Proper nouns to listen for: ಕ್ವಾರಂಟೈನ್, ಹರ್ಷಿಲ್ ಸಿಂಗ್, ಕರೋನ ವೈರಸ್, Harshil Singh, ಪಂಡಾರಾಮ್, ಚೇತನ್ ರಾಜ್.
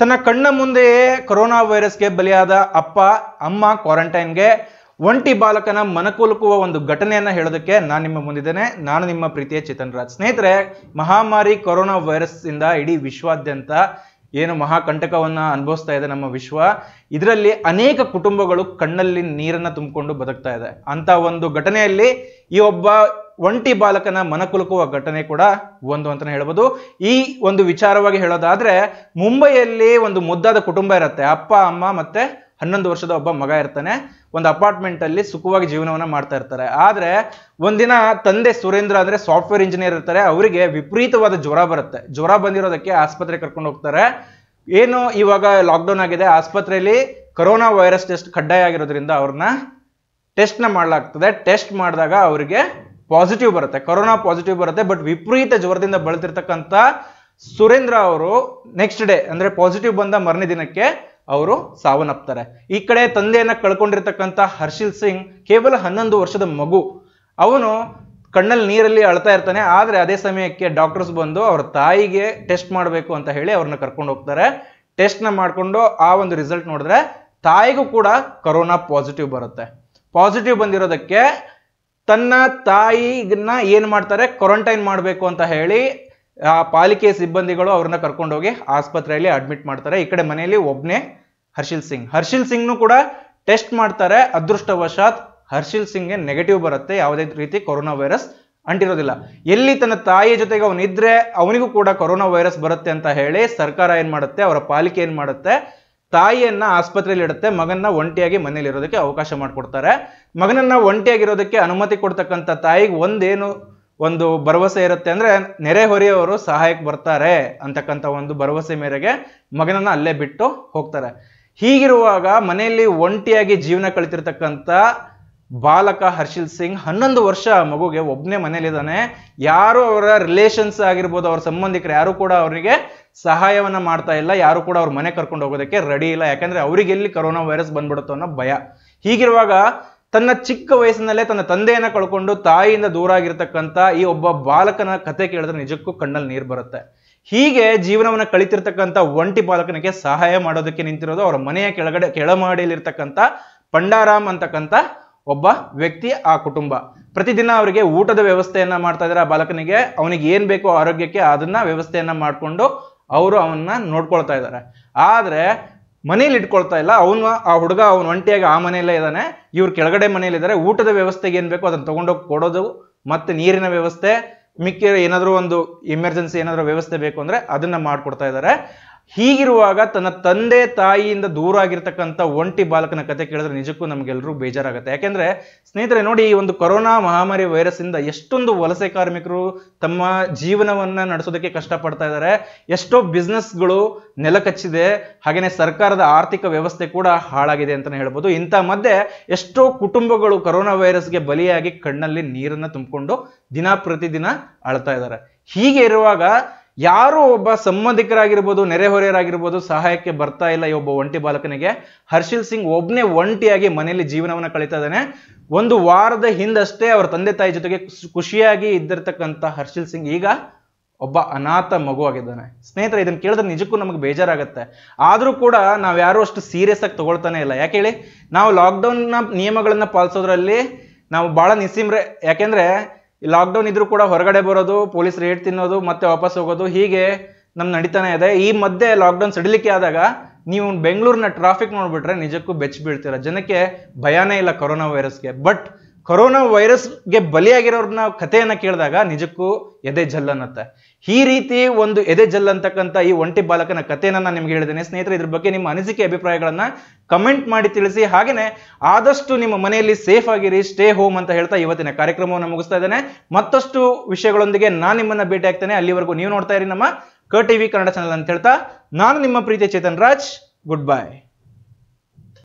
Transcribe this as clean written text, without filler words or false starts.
ತನ್ನ ಕಣ್ಣ ಮುಂದೆಯೇ ಕೊರೋನಾ ವೈರಸ್ಗೆ ಬಲಿಯಾದ ಅಪ್ಪ ಅಮ್ಮ ಕ್ವಾರಂಟೈನ್ಗೆ ಒಂಟಿ ಬಾಲಕನ ಮನಕುಲುಕುವ ಒಂದು ಘಟನೆಯನ್ನು ಹೇಳೋದಕ್ಕೆ ನಾನು ನಿಮ್ಮ ಮುಂದಿದ್ದೇನೆ. ನಾನು ನಿಮ್ಮ ಪ್ರೀತಿಯ ಚೇತನ್ ರಾಜ್. ಸ್ನೇಹಿತರೆ, ಮಹಾಮಾರಿ ಕೊರೋನಾ ವೈರಸ್ ಇಂದ ಇಡೀ ವಿಶ್ವಾದ್ಯಂತ ಏನು ಮಹಾಕಂಟಕವನ್ನು ಅನುಭವಿಸ್ತಾ ಇದೆ ನಮ್ಮ ವಿಶ್ವ, ಇದರಲ್ಲಿ ಅನೇಕ ಕುಟುಂಬಗಳು ಕಣ್ಣಲ್ಲಿ ನೀರನ್ನು ತುಂಬಿಕೊಂಡು ಬದುಕ್ತಾ ಇದೆ. ಅಂತ ಒಂದು ಘಟನೆಯಲ್ಲಿ ಈ ಒಬ್ಬ ಒಂಟಿ ಬಾಲಕನ ಮನಕುಲುಕುವ ಘಟನೆ ಕೂಡ ಒಂದು ಅಂತಲೇ ಹೇಳ್ಬೋದು. ಈ ಒಂದು ವಿಚಾರವಾಗಿ ಹೇಳೋದಾದ್ರೆ, ಮುಂಬೈಯಲ್ಲಿ ಒಂದು ಮುದ್ದಾದ ಕುಟುಂಬ ಇರುತ್ತೆ. ಅಪ್ಪ ಅಮ್ಮ ಮತ್ತೆ 11 ವರ್ಷದ ಒಬ್ಬ ಮಗ ಇರ್ತಾನೆ. ಒಂದು ಅಪಾರ್ಟ್ಮೆಂಟ್ ಅಲ್ಲಿ ಸುಖವಾಗಿ ಜೀವನವನ್ನ ಮಾಡ್ತಾ ಇರ್ತಾರೆ. ಆದ್ರೆ ಒಂದಿನ ತಂದೆ ಸುರೇಂದ್ರ ಅಂದ್ರೆ ಸಾಫ್ಟ್ವೇರ್ ಇಂಜಿನಿಯರ್ ಇರ್ತಾರೆ, ಅವರಿಗೆ ವಿಪರೀತವಾದ ಜ್ವರ ಬರುತ್ತೆ. ಜ್ವರ ಬಂದಿರೋದಕ್ಕೆ ಆಸ್ಪತ್ರೆ ಕರ್ಕೊಂಡು ಹೋಗ್ತಾರೆ. ಏನು ಇವಾಗ ಲಾಕ್ಡೌನ್ ಆಗಿದೆ, ಆಸ್ಪತ್ರೆಯಲ್ಲಿ ಕೊರೋನಾ ವೈರಸ್ ಟೆಸ್ಟ್ ಕಡ್ಡಾಯ ಆಗಿರೋದ್ರಿಂದ ಅವ್ರನ್ನ ಟೆಸ್ಟ್ ಮಾಡಲಾಗ್ತದೆ. ಟೆಸ್ಟ್ ಮಾಡಿದಾಗ ಅವರಿಗೆ ಪಾಸಿಟಿವ್ ಬರುತ್ತೆ, ಕೊರೋನಾ ಪಾಸಿಟಿವ್ ಬರುತ್ತೆ. ಬಟ್ ವಿಪರೀತ ಜ್ವರದಿಂದ ಬಳಲ್ತಿರ್ತಕ್ಕಂಥ ಸುರೇಂದ್ರ ಅವರು ನೆಕ್ಸ್ಟ್ ಡೇ ಅಂದ್ರೆ ಪಾಸಿಟಿವ್ ಬಂದ ಮರನೇ ದಿನಕ್ಕೆ ಅವರು ಸಾವನ್ನಪ್ತಾರೆ. ಈ ಕಡೆ ತಂದೆಯನ್ನ ಕಳ್ಕೊಂಡಿರ್ತಕ್ಕಂಥ ಹರ್ಷಿಲ್ ಸಿಂಗ್, ಕೇವಲ 11 ವರ್ಷದ ಮಗು, ಅವನು ಕಣ್ಣಲ್ಲಿ ನೀರಲ್ಲಿ ಅಳ್ತಾ ಇರ್ತಾನೆ. ಆದ್ರೆ ಅದೇ ಸಮಯಕ್ಕೆ ಡಾಕ್ಟರ್ಸ್ ಬಂದು ಅವ್ರ ತಾಯಿಗೆ ಟೆಸ್ಟ್ ಮಾಡಬೇಕು ಅಂತ ಹೇಳಿ ಅವ್ರನ್ನ ಕರ್ಕೊಂಡು ಹೋಗ್ತಾರೆ. ಟೆಸ್ಟ್ ನ ಮಾಡಿಕೊಂಡು ಆ ಒಂದು ರಿಸಲ್ಟ್ ನೋಡಿದ್ರೆ ತಾಯಿಗೂ ಕೂಡ ಕೊರೋನಾ ಪಾಸಿಟಿವ್ ಬರುತ್ತೆ. ಪಾಸಿಟಿವ್ ಬಂದಿರೋದಕ್ಕೆ ತನ್ನ ತಾಯಿಗನ್ನ ಏನ್ ಮಾಡ್ತಾರೆ, ಕ್ವಾರಂಟೈನ್ ಮಾಡಬೇಕು ಅಂತ ಹೇಳಿ ಆ ಪಾಲಿಕೆ ಸಿಬ್ಬಂದಿಗಳು ಅವ್ರನ್ನ ಕರ್ಕೊಂಡೋಗಿ ಆಸ್ಪತ್ರೆಯಲ್ಲಿ ಅಡ್ಮಿಟ್ ಮಾಡ್ತಾರೆ. ಈ ಕಡೆ ಮನೆಯಲ್ಲಿ ಒಬ್ನೇ ಹರ್ಷಿಲ್ ಸಿಂಗ್ನು ಕೂಡ ಟೆಸ್ಟ್ ಮಾಡ್ತಾರೆ. ಅದೃಷ್ಟವಶಾತ್ ಹರ್ಷಿಲ್ ಸಿಂಗ್ಗೆ ನೆಗೆಟಿವ್ ಬರುತ್ತೆ, ಯಾವುದೇ ರೀತಿ ಕೊರೋನಾ ವೈರಸ್ ಅಂಟಿರೋದಿಲ್ಲ. ಎಲ್ಲಿ ತನ್ನ ತಾಯಿಯ ಜೊತೆಗೆ ಅವನಿದ್ರೆ ಅವನಿಗೂ ಕೂಡ ಕೊರೋನಾ ವೈರಸ್ ಬರುತ್ತೆ ಅಂತ ಹೇಳಿ ಸರ್ಕಾರ ಏನ್ ಮಾಡುತ್ತೆ, ಅವರ ಪಾಲಿಕೆ ಏನ್ ಮಾಡುತ್ತೆ, ತಾಯಿಯನ್ನ ಆಸ್ಪತ್ರೆಯಲ್ಲಿ ಇಡುತ್ತೆ, ಮಗನ್ನ ಒಂಟಿಯಾಗಿ ಮನೇಲಿ ಇರೋದಕ್ಕೆ ಅವಕಾಶ ಮಾಡಿಕೊಡ್ತಾರೆ. ಮಗನನ್ನ ಒಂಟಿಯಾಗಿರೋದಕ್ಕೆ ಅನುಮತಿ ಕೊಡ್ತಕ್ಕಂಥ ತಾಯಿಗೆ ಒಂದು ಭರವಸೆ ಇರುತ್ತೆ, ಅಂದ್ರೆ ನೆರೆಹೊರೆಯವರು ಸಹಾಯಕ್ಕೆ ಬರ್ತಾರೆ ಅಂತಕ್ಕಂಥ ಒಂದು ಭರವಸೆ ಮೇರೆಗೆ ಮಗನನ್ನ ಅಲ್ಲೇ ಬಿಟ್ಟು ಹೋಗ್ತಾರೆ. ಹೀಗಿರುವಾಗ ಮನೆಯಲ್ಲಿ ಒಂಟಿಯಾಗಿ ಜೀವನ ಕಳಿತಿರ್ತಕ್ಕಂಥ ಬಾಲಕ ಹರ್ಷಿಲ್ ಸಿಂಗ್ 11 ವರ್ಷ ಮಗುಗೆ ಒಬ್ಬನೇ ಮನೇಲಿದ್ದಾನೆ. ಯಾರು ಅವರ ರಿಲೇಷನ್ಸ್ ಆಗಿರ್ಬೋದು, ಅವ್ರ ಸಂಬಂಧಿಕರು ಯಾರು ಕೂಡ ಅವರಿಗೆ ಸಹಾಯವನ್ನ ಮಾಡ್ತಾ ಇಲ್ಲ, ಯಾರು ಕೂಡ ಅವ್ರ ಮನೆ ಕರ್ಕೊಂಡು ಹೋಗೋದಕ್ಕೆ ರೆಡಿ ಇಲ್ಲ. ಯಾಕಂದ್ರೆ ಅವರಿಗೆ ಎಲ್ಲಿ ಕೊರೋನಾ ವೈರಸ್ ಬಂದ್ಬಿಡುತ್ತೋ ಅನ್ನೋ ಭಯ. ಹೀಗಿರುವಾಗ ತನ್ನ ಚಿಕ್ಕ ವಯಸ್ಸಿನಲ್ಲೇ ತನ್ನ ತಂದೆಯನ್ನ ಕಳ್ಕೊಂಡು ತಾಯಿಯಿಂದ ದೂರ ಆಗಿರ್ತಕ್ಕಂಥ ಈ ಒಬ್ಬ ಬಾಲಕನ ಕತೆ ಕೇಳಿದ್ರೆ ನಿಜಕ್ಕೂ ಕಣ್ಣಲ್ಲಿ ನೀರು ಬರುತ್ತೆ. ಹೀಗೆ ಜೀವನವನ್ನು ಕಳಿತಿರ್ತಕ್ಕಂಥ ಒಂಟಿ ಬಾಲಕನಿಗೆ ಸಹಾಯ ಮಾಡೋದಕ್ಕೆ ನಿಂತಿರೋದು ಅವರ ಮನೆಯ ಕೆಳಮಹಡಿಯಲ್ಲಿರ್ತಕ್ಕಂಥ ಪಂಡಾರಾಮ್ ಅಂತಕ್ಕಂಥ ಒಬ್ಬ ವ್ಯಕ್ತಿ, ಆ ಕುಟುಂಬ. ಪ್ರತಿದಿನ ಅವರಿಗೆ ಊಟದ ವ್ಯವಸ್ಥೆಯನ್ನ ಮಾಡ್ತಾ ಇದ್ದಾರೆ. ಆ ಬಾಲಕನಿಗೆ ಅವನಿಗೆ ಏನ್ ಬೇಕೋ ಆರೋಗ್ಯಕ್ಕೆ ಅದನ್ನ ವ್ಯವಸ್ಥೆಯನ್ನ ಮಾಡಿಕೊಂಡು ಅವರು ಅವನ್ನ ನೋಡ್ಕೊಳ್ತಾ ಇದ್ದಾರೆ. ಆದ್ರೆ ಮನೇಲಿ ಇಟ್ಕೊಳ್ತಾ ಇಲ್ಲ. ಅವನು ಆ ಹುಡುಗ ಅವನು ಒಂಟಿಯಾಗಿ ಆ ಮನೆಯಲ್ಲೇ ಇದ್ದಾನೆ, ಇವ್ರು ಕೆಳಗಡೆ ಮನೆಯಲ್ಲಿದ್ದಾರೆ. ಊಟದ ವ್ಯವಸ್ಥೆಗೆ ಏನ್ ಬೇಕೋ ಅದನ್ನು ತಗೊಂಡೋಗಿ ಕೊಡೋದು, ಮತ್ತೆ ನೀರಿನ ವ್ಯವಸ್ಥೆ, ಮಿಕ್ಕ ಏನಾದರೂ ಒಂದು ಎಮರ್ಜೆನ್ಸಿ ಏನಾದರೂ ವ್ಯವಸ್ಥೆ ಬೇಕು ಅಂದ್ರೆ ಅದನ್ನ ಮಾಡ್ಕೊಡ್ತಾ ಇದ್ದಾರೆ. ಹೀಗಿರುವಾಗ ತನ್ನ ತಂದೆ ತಾಯಿಯಿಂದ ದೂರ ಆಗಿರ್ತಕ್ಕಂಥ ಒಂಟಿ ಬಾಲಕನ ಕತೆ ಕೇಳಿದ್ರೆ ನಿಜಕ್ಕೂ ನಮ್ಗೆಲ್ಲರೂ ಬೇಜಾರಾಗುತ್ತೆ. ಯಾಕೆಂದ್ರೆ ಸ್ನೇಹಿತರೆ ನೋಡಿ, ಈ ಒಂದು ಕೊರೋನಾ ಮಹಾಮಾರಿ ವೈರಸ್ ಇಂದ ಎಷ್ಟೊಂದು ವಲಸೆ ಕಾರ್ಮಿಕರು ತಮ್ಮ ಜೀವನವನ್ನ ನಡೆಸೋದಕ್ಕೆ ಕಷ್ಟಪಡ್ತಾ ಇದ್ದಾರೆ. ಎಷ್ಟೋ ಬಿಸ್ನೆಸ್ಗಳು ನೆಲಕಚ್ಚಿದೆ, ಹಾಗೇನೆ ಸರ್ಕಾರದ ಆರ್ಥಿಕ ವ್ಯವಸ್ಥೆ ಕೂಡ ಹಾಳಾಗಿದೆ ಅಂತಾನೆ ಹೇಳ್ಬೋದು. ಇಂಥ ಮಧ್ಯೆ ಎಷ್ಟೋ ಕುಟುಂಬಗಳು ಕೊರೋನಾ ವೈರಸ್ಗೆ ಬಲಿಯಾಗಿ ಕಣ್ಣಲ್ಲಿ ನೀರನ್ನ ತುಂಬಿಕೊಂಡು ದಿನ ಪ್ರತಿದಿನ ಅಳ್ತಾ ಇದ್ದಾರೆ. ಹೀಗೆ ಇರುವಾಗ ಯಾರು ಒಬ್ಬ ಸಂಬಂಧಿಕರಾಗಿರ್ಬೋದು, ನೆರೆಹೊರೆಯರಾಗಿರ್ಬೋದು ಸಹಾಯಕ್ಕೆ ಬರ್ತಾ ಇಲ್ಲ. ಈ ಒಬ್ಬ ಒಂಟಿ ಬಾಲಕನಿಗೆ ಹರ್ಷಿಲ್ ಸಿಂಗ್ ಒಬ್ಬನೇ ಒಂಟಿಯಾಗಿ ಮನೆಯಲ್ಲಿ ಜೀವನವನ್ನ ಕಳೀತಾ ಇದ್ದಾನೆ. ಒಂದು ವಾರದ ಹಿಂದಷ್ಟೇ ಅವರ ತಂದೆ ತಾಯಿ ಜೊತೆಗೆ ಖುಷಿಯಾಗಿ ಇದ್ದಿರ್ತಕ್ಕಂಥ ಹರ್ಷಿಲ್ ಸಿಂಗ್ ಈಗ ಒಬ್ಬ ಅನಾಥ ಮಗು ಆಗಿದ್ದಾನೆ. ಸ್ನೇಹಿತರೆ, ಇದನ್ನ ಕೇಳಿದ್ರೆ ನಿಜಕ್ಕೂ ನಮಗೆ ಬೇಜಾರಾಗತ್ತೆ. ಆದ್ರೂ ಕೂಡ ನಾವ್ಯಾರು ಅಷ್ಟು ಸೀರಿಯಸ್ ಆಗಿ ತಗೊಳ್ತಾನೆ ಇಲ್ಲ. ಯಾಕೆ ಹೇಳಿ, ನಾವು ಲಾಕ್ಡೌನ್ನ ನಿಯಮಗಳನ್ನ ಪಾಲಿಸೋದ್ರಲ್ಲಿ ನಾವು ಬಹಳ ನಿಸ್ಸೀಮ್ರೆ. ಯಾಕೆಂದ್ರೆ ಲಾಕ್ಡೌನ್ ಇದ್ರೂ ಕೂಡ ಹೊರಗಡೆ ಬರೋದು, ಪೊಲೀಸ್ ರೇಟ್ ತಿನ್ನೋದು, ಮತ್ತೆ ವಾಪಸ್ ಹೋಗೋದು, ಹೀಗೆ ನಮ್ ನಡೀತಾನೆ ಇದೆ. ಈ ಮಧ್ಯೆ ಲಾಕ್ಡೌನ್ ಸಡಿಲಿಕೆ ಆದಾಗ ನೀವು ಬೆಂಗಳೂರಿನ ಟ್ರಾಫಿಕ್ ನೋಡ್ಬಿಟ್ರೆ ನಿಜಕ್ಕೂ ಬೆಚ್ಚ ಬೀಳ್ತೀರ. ಜನಕ್ಕೆ ಭಯಾನೇ ಇಲ್ಲ ಕೊರೋನಾ ವೈರಸ್ಗೆ. ಬಟ್ ಕೊರೋನಾ ವೈರಸ್ಗೆ ಬಲಿಯಾಗಿರೋರ್ನ ಕಥೆಯನ್ನ ಕೇಳಿದಾಗ ನಿಜಕ್ಕೂ ಎದೆ ಜಲ್ಲನ್ನತ್ತೆ. ಈ ರೀತಿ ಒಂದು ಎದೆ ಜಲ್ಲಂತಕ್ಕಂಥ ಈ ಒಂಟಿ ಬಾಲಕನ ಕಥೆಯನ್ನ ನಾನು ನಿಮ್ಗೆ ಹೇಳಿದ್ದೇನೆ. ಸ್ನೇಹಿತರೆ, ಇದ್ರ ಬಗ್ಗೆ ನಿಮ್ಮ ಅನಿಸಿಕೆ ಅಭಿಪ್ರಾಯಗಳನ್ನ ಕಮೆಂಟ್ ಮಾಡಿ ತಿಳಿಸಿ. ಹಾಗೇನೆ ಆದಷ್ಟು ನಿಮ್ಮ ಮನೆಯಲ್ಲಿ ಸೇಫ್ ಆಗಿರಿ, ಸ್ಟೇ ಹೋಮ್ ಅಂತ ಹೇಳ್ತಾ ಇವತ್ತಿನ ಕಾರ್ಯಕ್ರಮವನ್ನು ಮುಗಿಸ್ತಾ ಇದ್ದೇನೆ. ಮತ್ತಷ್ಟು ವಿಷಯಗಳೊಂದಿಗೆ ನಾನು ನಿಮ್ಮನ್ನ ಭೇಟಿ ಆಗ್ತೇನೆ. ಅಲ್ಲಿವರೆಗೂ ನೀವು ನೋಡ್ತಾ ಇರಿ ನಮ್ಮ ಕ ಟಿವಿ ಕನ್ನಡ ಚಾನಲ್ ಅಂತ ಹೇಳ್ತಾ ನಾನು ನಿಮ್ಮ ಪ್ರೀತಿಯ ಚೇತನ್ ರಾಜ್. Good bye.